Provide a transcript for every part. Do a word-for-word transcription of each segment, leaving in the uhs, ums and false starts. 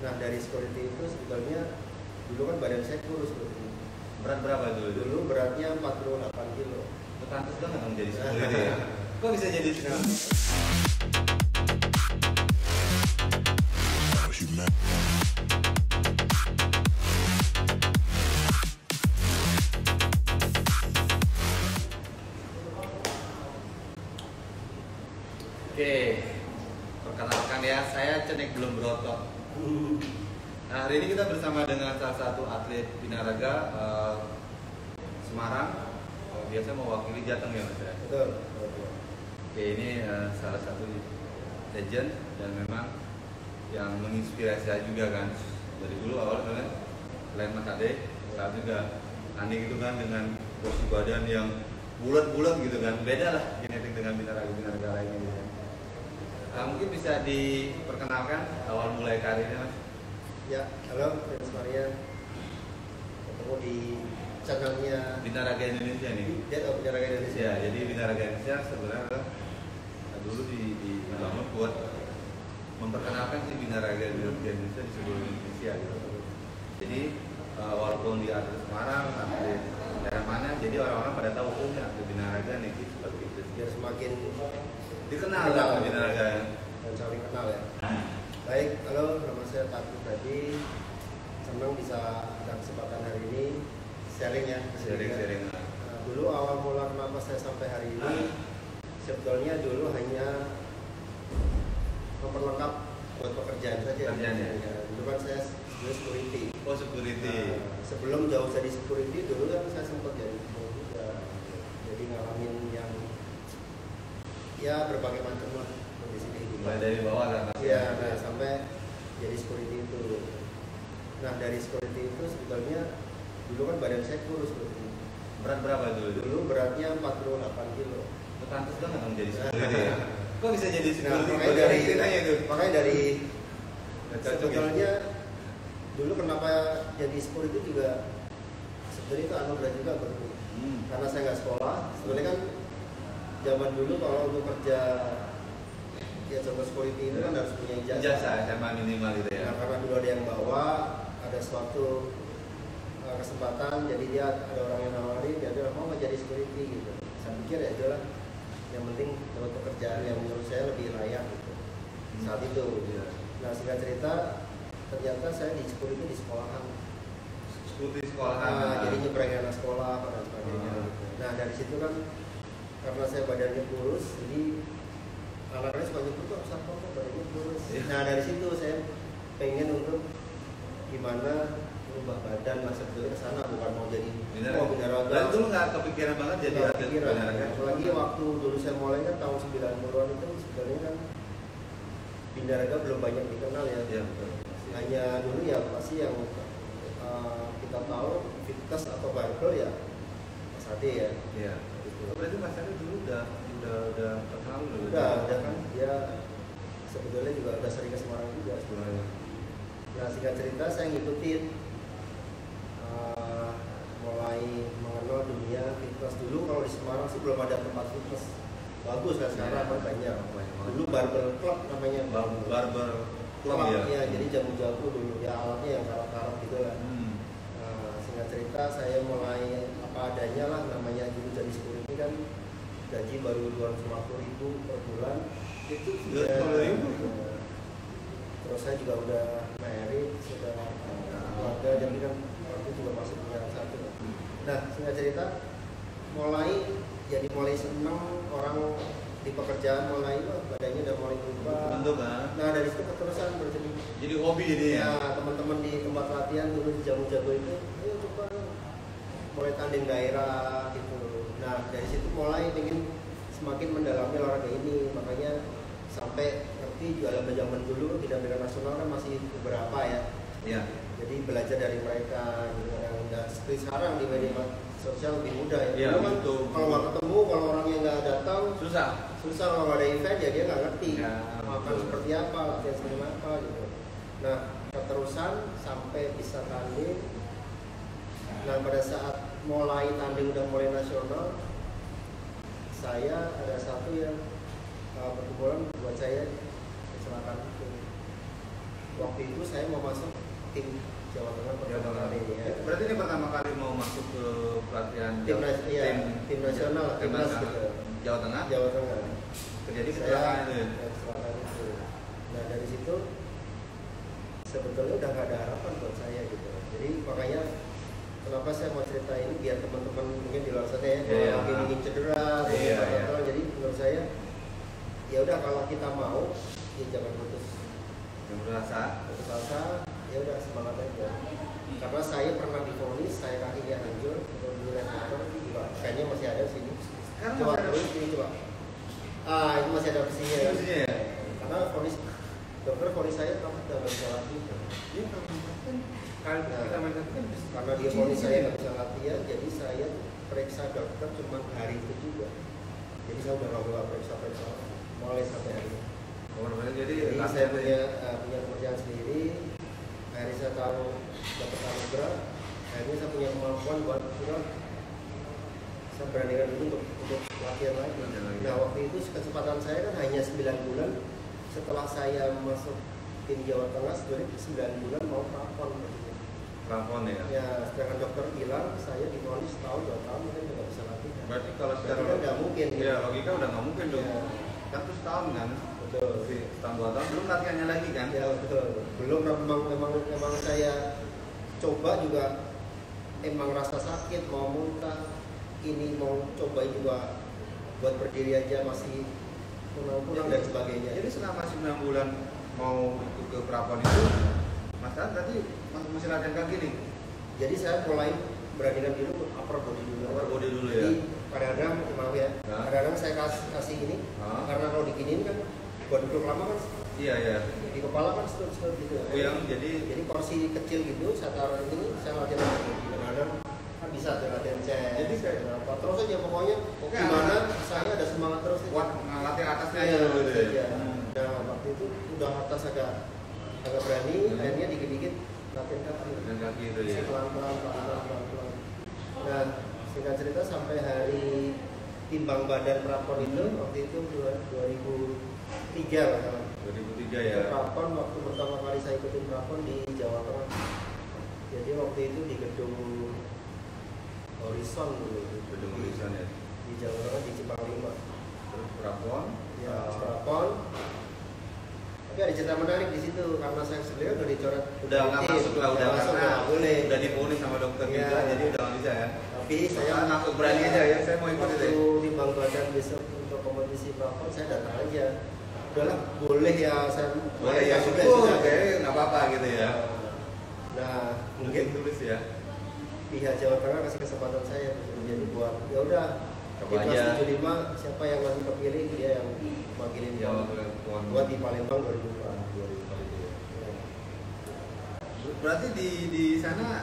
Nah dari security itu sebetulnya dulu kan badan saya kurus seperti ini. Berat berapa dulu? Dulu beratnya empat puluh delapan kilo. Pantas banget kamu jadi security ya? Kok bisa jadi security? Oke, perkenalkan ya, saya Cenek belum berotot. Nah, hari ini kita bersama dengan salah satu atlet Binaraga uh, Semarang. Oh, biasa mewakili Jateng ya mas ya? Betul. Oke, ini uh, salah satu legend dan memang yang menginspirasi saya juga kan. Dari dulu awal kan, selain Mas Ade, saat juga Andi gitu kan dengan postur badan yang bulat-bulat gitu kan. Beda lah genetik dengan Binaraga-Binaraga lainnya gitu kan. Uh, mungkin bisa diperkenalkan awal mulai karirnya mas? Ya, halo, saya Maria. Ketemu di channelnya Binaraga Indonesia nih. Ya, oh, Binaraga Indonesia. Jadi Binaraga Indonesia sebenarnya dulu di dibangun buat memperkenalkan si Binaraga Indonesia di seluruh Indonesia gitu. Jadi uh, walaupun di atlet Semarang sampai daerah mana, jadi orang-orang pada tahu oh ya Binaraga nih gitu, seperti itu. Biar semakin dikenal lah Binaraga dan saling kenal ya. Baik, halo, nama saya Taat Pribadi. Senang bisa ada kesempatan hari ini sharing ya. Sharing, sharing. Nah, dulu awal mula kenapa saya sampai hari ini, sebetulnya dulu hanya memperlengkap buat pekerjaan saja. Pekerjaan ya. Ya. Dulu kan saya dulu security. Oh security. Nah, sebelum jauh jadi security dulu kan saya sempat jadi security juga. Jadi ngalamin yang ya berbagai macam lah kondisi ini. Dari bawah kan? Iya, nah, sampai jadi security itu. Nah dari security itu sebetulnya dulu kan badan saya kurus seperti ini. Berat berapa dulu? Dulu beratnya empat puluh delapan kilo. Pantas banget kamu jadi security ya? Kok bisa jadi security? Nah, makanya dari, itu. Makanya dari sebetulnya ya? Dulu kenapa jadi security juga sebetulnya itu anugerah juga berarti. Hmm. Karena saya nggak sekolah, sebetulnya kan zaman dulu kalau untuk kerja ya contoh security itu kan harus punya ijazah. Ijazah S M A minimal gitu ya. Nah, karena dulu ada yang bawa, ada suatu uh, kesempatan, jadi dia ada orang yang nawarin, jadi orang mau jadi security gitu. Saya pikir ya itu lah, yang penting dapat pekerjaan yang menurut saya lebih layak gitu. Hmm. Saat itu. Ya. Nah singkat cerita, ternyata saya di security di sekolahan. Security sekolahan. Nah, jadi nyebrang anak sekolah dan sebagainya. Hmm. Nah dari situ kan. Karena saya badannya kurus, jadi anak-anaknya suka nyebut tuh siapa kok badannya kurus. Nah dari situ saya pengen untuk gimana merubah badan lah sebetulnya ke sana, bukan mau jadi oh Binaraga. Dan dulu nggak kepikiran banget jadi atlet Binaraga. Apalagi waktu dulu saya mulai kan tahun sembilan puluhan itu sebenarnya kan Binaraga belum banyak dikenal ya. Ya betul. Hanya dulu ya pasti yang uh, kita tahu fitness atau barbel ya Mas Ade ya. Ya. Berarti Mas Ade dulu udah udah udah terkenal dulu. Udah, udah kan dia sebetulnya juga udah sering ke Semarang juga sebenarnya. Nah singkat cerita saya ngikutin uh, mulai mengenal dunia fitness dulu. Kalau di Semarang sih belum ada tempat fitness bagus kan sekarang ya, banyak. Dulu barber club namanya. Barber, barber club ya. Ya. Jadi jamu-jamu dulu ya alatnya yang karat-karat gitu kan. Hmm. Nah, singkat cerita saya mulai apa adanya lah namanya dulu jadi sepuluh. Kan gaji baru dua ratus lima puluh ribu per bulan itu sudah ya, terus saya juga udah married sudah keluarga jadi kan waktu juga masih punya satu. Nah singkat cerita mulai jadi ya mulai seneng orang di pekerjaan mulai badannya udah mulai berubah. Nah dari situ keterusan berjadi jadi hobi jadi ya, ya. Teman-teman di tempat latihan dulu di jago-jago itu ayo coba mulai tanding daerah gitu. Nah dari situ mulai ingin semakin mendalami olahraga ini, makanya sampai ngerti juga dalam zaman dulu tidak bela nasional kan masih beberapa ya. Iya. Jadi belajar dari mereka dan seperti sekarang di media sosial lebih mudah ya. Iya. Kan, kalau nggak ketemu, kalau orangnya nggak datang susah. Susah kalau nggak ada event ya dia nggak ngerti ya, makan betul. Seperti apa, latihan seperti apa gitu. Nah keterusan sampai bisa tanding. Nah pada saat mulai tanding udah mulai nasional, saya ada satu yang uh, perkumpulan buat saya kecelakaan itu. waktu itu saya mau masuk tim Jawa Tengah pertama kali. Ya. Berarti ini pertama kali mau masuk ke pelatihan tim, Jawa, iya, tim, tim nasional, tim nas gitu. Jawa Tengah. Jawa Tengah. Terjadi kecelakaan itu. Ya? Kecelakaan itu. Nah dari situ sebetulnya udah nggak ada harapan buat saya gitu. Jadi makanya kenapa saya mau cerita ini biar teman-teman mungkin di luar sana ya, kalau yeah. lagi ingin cedera, yeah, atau yeah. Atau, jadi menurut saya ya udah kalau kita mau, ya jangan putus. Jangan berasa. Putus asa. Ya udah semangat aja. Karena saya pernah divonis, saya kakinya hancur, kemudian motor juga kayaknya masih ada di sini. Sekarang coba terus sini coba. Ah itu masih ada opsinya. Ya. Ya. Karena vonis dokter vonis saya takut nggak bisa latihan. Iya kalau latihan, kalau kita main latihan, karena dia vonis saya nggak bisa latihan, jadi saya periksa dokter cuma hari itu juga. Jadi saya udah nggak periksa periksa mulai sampai hari ini. Jadi, jadi saya punya uh, punya pekerjaan sendiri. Akhirnya saya tahu dapat anugerah, akhirnya saya punya kemampuan buat pulang. Saya beranikan dulu untuk, untuk latihan lagi. Nah waktu itu kesempatan saya kan hanya sembilan bulan setelah saya masuk tim Jawa Tengah, sebenarnya sembilan bulan mau prapon. Prapon ya? Ya, sedangkan dokter bilang saya divonis setahun dua tahun mungkin nggak bisa latihan. Berarti kalau secara logika nggak mungkin. Ya logika udah nggak mungkin dong. Kan terus tahun kan? Betul, setahun dua tahun belum latihannya lagi kan? Ya betul, belum. Memang memang, memang saya coba juga emang rasa sakit, mau muntah, ini mau coba juga buat berdiri aja masih kurang-kurang dan sebagainya. Jadi selama sembilan bulan mau ikut ke Prapon itu Mas Taat berarti masih latihan kaki nih? Jadi saya mulai beranikan diri untuk upper body dulu. Upper body dulu ya? Jadi kadang-kadang, maaf ya, kadang-kadang saya kasih, kasih ini, ha? Karena kalau diginiin kan buat duduk lama kan, iya iya. Di kepala kan setel-setel gitu. Oh, ya. Jadi jadi porsi kecil gitu, saya taruh ini, saya latihan lagi. Kadang-kadang kan bisa latihan cek. Jadi kayak apa? Terus aja pokoknya, oke, gimana? Saya ada semangat terus. Kuat ngelatih atasnya ya, aja gitu ya. Nah waktu itu udah atas agak agak berani, hmm. akhirnya dikit-dikit latihan kaki. Latihan kaki itu ya. Pelan-pelan, pelan-pelan. Dan singkat cerita sampai hari timbang badan Prapon itu waktu itu dua ribu tiga kan? dua ribu tiga ya. Prapon waktu pertama kali saya ikutin Prapon di Jawa Tengah. Jadi waktu itu di gedung Horizon dulu. Gedung Horizon ya. Di Jawa Tengah di Cipang Lima. Terus Prapon. Ya Prapon. Tapi ada cerita menarik di situ karena saya sebenarnya udah dicoret. Udah nggak masuk lah, udah masuk nggak boleh. Udah diponis sama dokter ya. Juga, jadi udah nggak bisa ya. Tapi saya langsung berani aja ya, saya mau ikut itu. Timbang badan besok untuk kompetisi Prapon saya datang aja. Udahlah boleh ya, saya boleh ya sudah sudah kayak nggak apa-apa gitu ya. Nah mungkin tulis ya. Pihak Jawa Tengah kasih kesempatan saya jadi buat ya udah. Di kelas tujuh puluh lima siapa yang masih terpilih dia yang mewakili Jawa Tengah buat di Palembang dua ribu empat. Berarti di di sana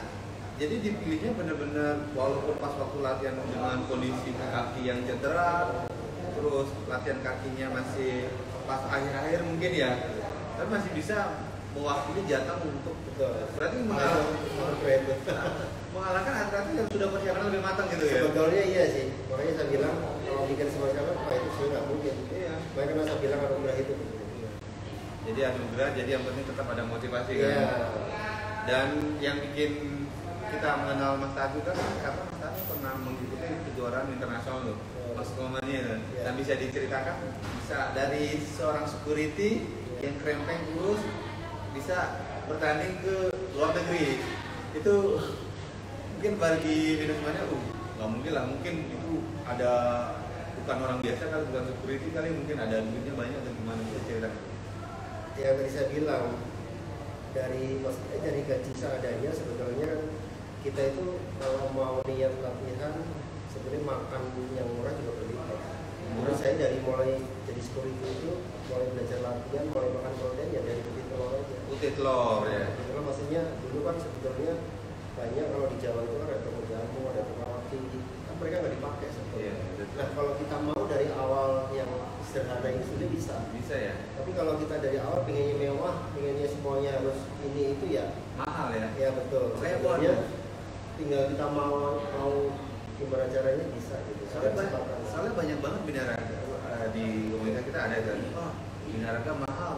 jadi dipilihnya benar-benar walaupun pas waktu latihan dengan kondisi kaki yang cedera. Terus latihan kakinya masih pas akhir-akhir mungkin ya, tapi masih bisa mewakili jatah untuk betul. Berarti mengalahkan atlet yang sudah persiapan lebih matang gitu ya. Sebetulnya iya sih, makanya saya bilang kalau bikin semua siapa apa itu sudah nggak mungkin. Iya. Makanya karena saya bilang anugerah itu. Iya. Jadi anugerah, jadi yang penting tetap ada motivasi iya. Kan. Dan yang bikin kita mengenal Mas Taat kan karena Mas Taat pernah mengikuti kejuaraan internasional loh. Mas Komanya kan, yeah. Dan bisa diceritakan bisa dari seorang security yeah. yang krempeng terus bisa bertanding ke luar negeri itu mungkin bagi minusmanya uh nggak mungkin lah, mungkin itu ada bukan orang biasa kali, bukan security kali, mungkin ada duitnya banyak atau gimana bisa ceritakan? Ya tadi saya bilang dari maksudnya dari gaji seadanya sebetulnya kita itu kalau mau lihat latihan sebenarnya makan yang murah juga berlipat. Menurut saya dari mulai jadi security itu mulai belajar latihan, mulai makan protein ya dari putih telur aja. Putih telur ya. Putih telur maksudnya dulu kan sebetulnya banyak kalau di Jawa itu kan ada tukang jamu, ada tukang tinggi, kan mereka nggak dipakai sebetulnya. Ya, nah kalau kita mau dari awal yang sederhana itu sudah bisa. Bisa ya. Tapi kalau kita dari awal pengennya mewah, pengennya semuanya harus ini itu ya. Mahal ya. Ya betul. Sebenarnya tinggal kita mau mau gimana caranya bisa gitu. Soalnya, banyak, soalnya banyak banget binaraga uh, di komunitas kita ada kan. Oh, binaraga mahal.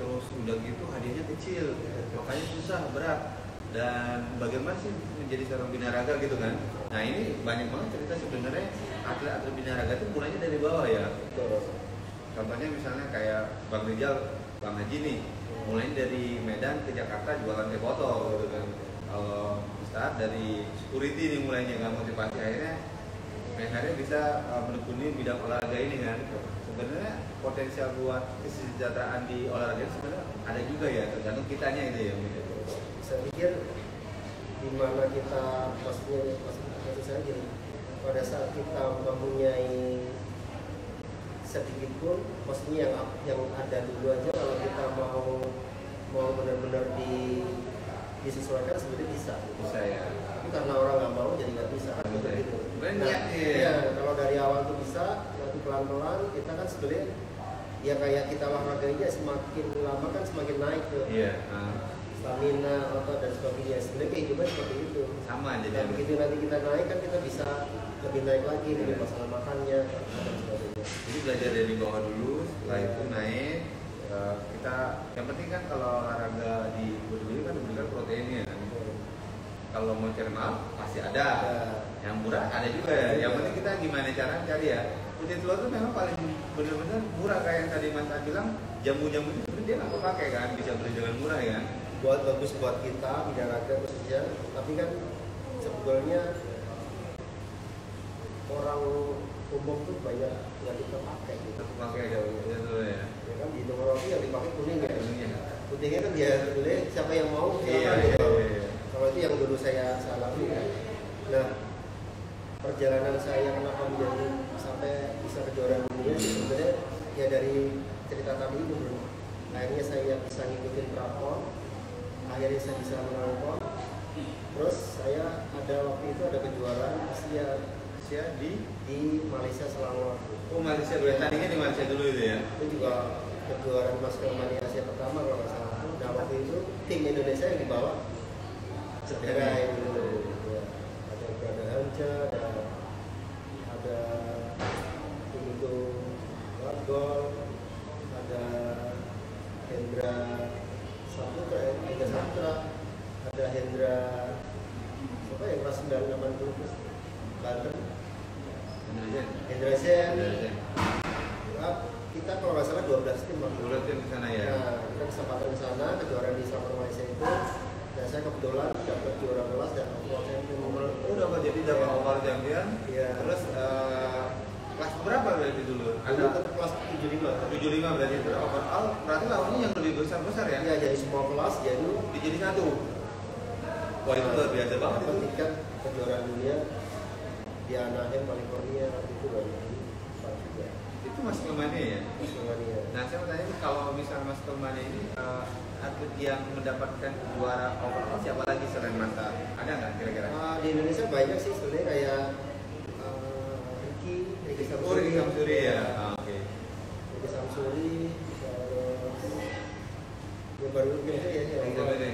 terus udah gitu hadiahnya kecil, makanya susah, berat. Dan bagaimana sih menjadi seorang binaraga gitu kan? Nah ini banyak banget cerita sebenarnya atlet-atlet binaraga itu mulainya dari bawah ya. Contohnya misalnya kayak Bang Rijal, Bang Haji nih, mulainya dari Medan ke Jakarta jualan teh botol gitu kan. Kalau Ustadz dari security nih mulainya, nggak motivasi, akhirnya akhirnya bisa menekuni bidang olahraga ini kan. Sebenarnya potensial buat kesejahteraan di olahraga sebenarnya ada juga ya, tergantung kitanya itu ya. Saya pikir dimana kita maksudnya maksud saya gini, pada saat kita mempunyai sedikit pun maksudnya yang yang ada dulu aja, kalau kita mau mau benar-benar di disesuaikan sebenarnya bisa bisa ya, karena orang nggak mau jadi nggak bisa kan begitu. Nah, ya kalau dari awal tuh bisa, nanti pelan-pelan kita kan sebenarnya ya kayak kita olahraganya semakin lama kan semakin naik tuh yeah. uh. stamina, otot dan sebagainya. Sebenarnya kehidupan seperti itu sama aja. Nah, begitu nanti kita naik kan kita bisa lebih naik lagi dari yeah. masalah makannya dan sebagainya. Jadi belajar dari bawah dulu, setelah yeah. itu naik yeah. kita. Yang penting kan kalau olahraga di bodybuilding kan diberikan proteinnya. Yeah. Kalau mau cari mahal pasti ada, yeah. yang murah ada juga. Yeah. Yang penting kita gimana cara cari ya. Putih telur itu memang paling benar-benar murah, kayak yang tadi Mas Tan bilang, jamu-jamu itu sebenarnya dia nggak pakai kan, bisa beli dengan murah ya. Buat bagus buat kita binaraga khususnya, tapi kan sebetulnya orang umum tuh banyak nggak kita pakai gitu. Pakai ya, ya. Ya kan di nomor yang dipakai kuning ya. Kuningnya kan dia boleh siapa yang mau. Iya, iya, iya. Kalau itu yang dulu saya salah ya. Nah perjalanan saya kenapa menjadi sampai bisa ke juara dunia sebenarnya ya dari cerita tadi itu bro. Akhirnya saya bisa ngikutin Prapon. Akhirnya saya bisa merangkul, terus saya ada waktu itu ada kejuaraan Asia Asia di di Malaysia, Selangor. Oh Malaysia, boleh tandingnya di Malaysia dulu itu ya? Itu juga kejuaraan Mastermind Asia pertama kalau nggak salah. Nah waktu itu tim Indonesia yang dibawa Ade Rai dulu, ya. Ada Brother Hamca, ada ada tim itu Wargol, ada Hendra. Ada Sandra, ada Hendra, siapa yang kelas sembilan delapan puluh Banten, Hendra Sen, kita kalau nggak salah dua belas tim dua belas tim ke sana ya. Nah, kita kesempatan ke sana, kejuaraan di Selangor Malaysia itu, dan saya kebetulan dapat juara kelas dan overall champion. Oh dapat, jadi dapat overall champion. Iya. Terus uh, kelas berapa berarti dulu? Ada kelas tujuh puluh lima tujuh puluh lima berarti itu overall, berarti lawannya yang lebih besar-besar ya? Iya, jadi semua kelas jadi dijadi satu. Wah itu luar biasa banget itu. Tiket kejuaraan dunia di Anaheim, California itu banyak juga. Itu masih kemana ya? Masih kemana ya? Nah saya mau tanya kalau misalnya Mas Kelmani ini uh, atlet yang mendapatkan juara overall siapa lagi selain Mas Tan? Ada nggak kira-kira? Uh, di Indonesia banyak sih sebenarnya, kayak Riki Samsuri, Riki Samsuri ya, ah, oke. Okay. Riki Samsuri, ya baru biasa ya. ya.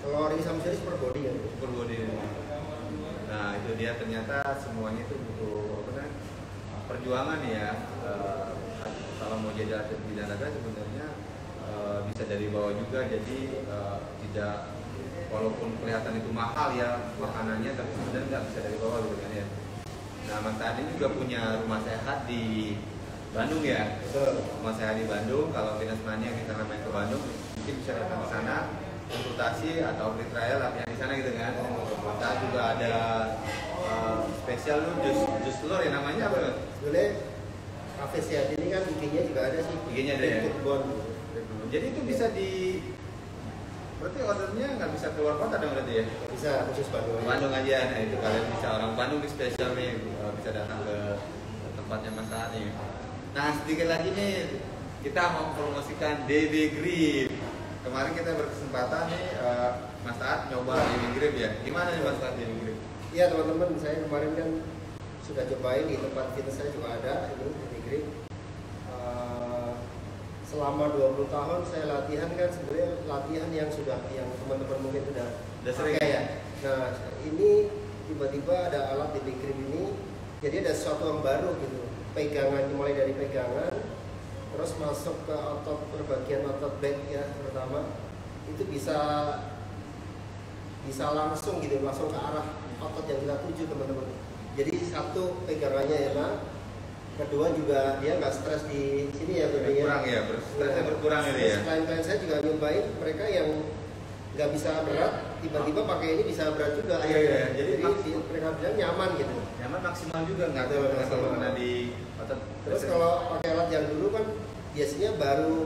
Kalau Riki Samsuri super body ya. Super body. Ya. Nah itu dia, ternyata semuanya itu butuh apa namanya perjuangan ya. Uh, kalau mau jadi atlet binaraga sebenarnya uh, bisa dari bawah juga, jadi uh, tidak walaupun kelihatan itu mahal ya makanannya, tapi sebenarnya nggak bisa dari bawah gitu kan ya. Nah, Mas Ade juga punya rumah sehat di Bandung ya? Betul. Rumah sehat di Bandung, kalau fitness mania kita main ke Bandung, mungkin bisa datang ke sana, konsultasi atau free trial latihan di sana gitu kan? Mas Ade juga ada uh, spesial lu, jus, jus telur ya namanya apa? Sebenarnya, kafe sehat ini kan giginya juga ada sih. Giginya ada ya? Jadi itu bisa di... berarti ordernya nggak bisa keluar kota dong berarti ya? Bisa, khusus Bandung. Bandung aja, nah itu kalian bisa, orang Bandung di spesial nih bisa datang ke tempatnya Mas Ade. Nah sedikit lagi nih kita mau promosikan D B Grip. Kemarin kita berkesempatan nih uh, Mas Ade nyoba D B Grip ya. Gimana nih Mas Ade D B Grip? Iya teman-teman, saya kemarin kan sudah cobain di tempat fitness saya juga ada itu D B Grip. Selama dua puluh tahun saya latihan kan sebenarnya latihan yang sudah yang teman-teman mungkin sudah sering ya. Nah ini tiba-tiba ada alat di D B Grip ini, jadi ada sesuatu yang baru gitu. Pegangan, mulai dari pegangan, terus masuk ke otot perbagian otot back ya terutama, itu bisa bisa langsung gitu langsung ke arah otot yang kita tuju teman-teman. Jadi satu pegangannya enak, kedua juga dia nggak stres di sini ya berarti kurang ya, stresnya berkurang ini ya. Klien-klien saya juga nyobain, mereka yang nggak bisa berat tiba-tiba pakai ini bisa berat juga. Iya iya. Jadi mereka bilang nyaman gitu. Nyaman maksimal juga nggak ada kalau kena di otot. Terus kalau pakai alat yang dulu kan biasanya baru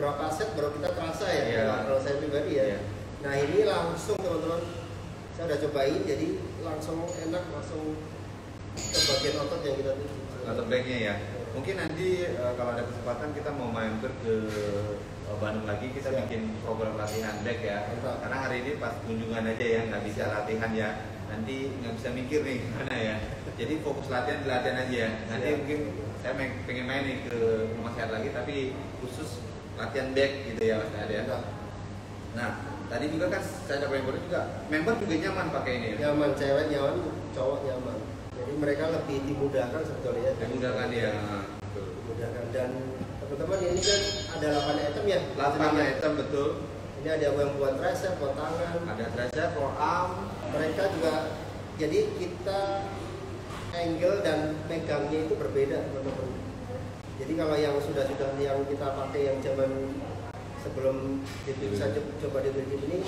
berapa set baru kita terasa ya. Kalau saya pribadi ya. Nah ini langsung teman-teman, saya udah cobain jadi langsung enak langsung ke bagian otot yang kita tuju. Otot backnya ya. Mungkin nanti uh, kalau ada kesempatan kita mau mampir ke uh, Bandung lagi, kita ya. Bikin program latihan back ya. Entah. Karena hari ini pas kunjungan aja ya, nggak bisa latihan ya. Nanti nggak bisa mikir nih gimana ya. Jadi fokus latihan di latihan aja ya. Nanti ya. Mungkin saya pengen main nih ke rumah sehat lagi, tapi khusus latihan back gitu ya Mas Ade. Nah tadi juga kan saya dapat member juga, member juga nyaman pakai ini. Nyaman, cewek nyaman, cowok nyaman. Jadi mereka lebih dimudahkan sebetulnya. Dimudahkan ya. Dimudahkan dan teman-teman ini kan ada delapan item ya. delapan item betul. Ini ada yang buat tricep, buat tangan. Ada tricep, forearm. Mereka juga. Jadi kita angle dan megangnya itu berbeda teman-teman. Jadi kalau yang sudah-sudah yang kita pakai yang zaman sebelum D B bisa coba D B Grip ini,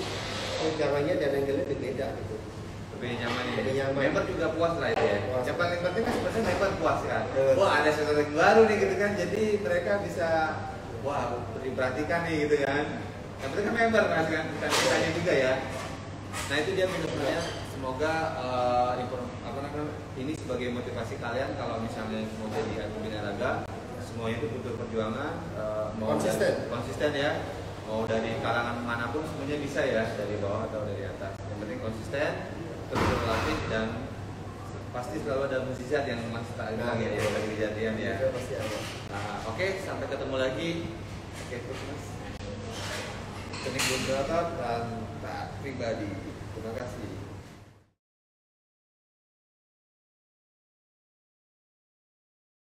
pegangannya dan angle-nya berbeda gitu. Lebih nyaman ya. Lebih nyaman. Member juga puas lah itu ya. Puas. Yang paling penting kan sebenarnya member puas kan. Betul. Wah ada sesuatu yang baru nih gitu kan. Jadi mereka bisa wah diperhatikan nih gitu kan. Yang penting kan member kan, bukan kitanya juga ya. Nah itu dia sebenarnya. Semoga uh, apa namanya ini sebagai motivasi kalian kalau misalnya mau jadi atlet binaraga. Semuanya itu butuh perjuangan, uh, mau konsisten. Dari, konsisten ya, mau dari kalangan manapun semuanya bisa ya, dari bawah atau dari atas. Yang penting konsisten, terus berlatih dan pasti selalu ada mukjizat yang masih tak ada lagi ya, lagi kejadian ya. Pasti ada. Nah, oke, okay, sampai ketemu lagi. Oke, terus mas. Kenik Bundarat dan Taat Pribadi. Terima kasih.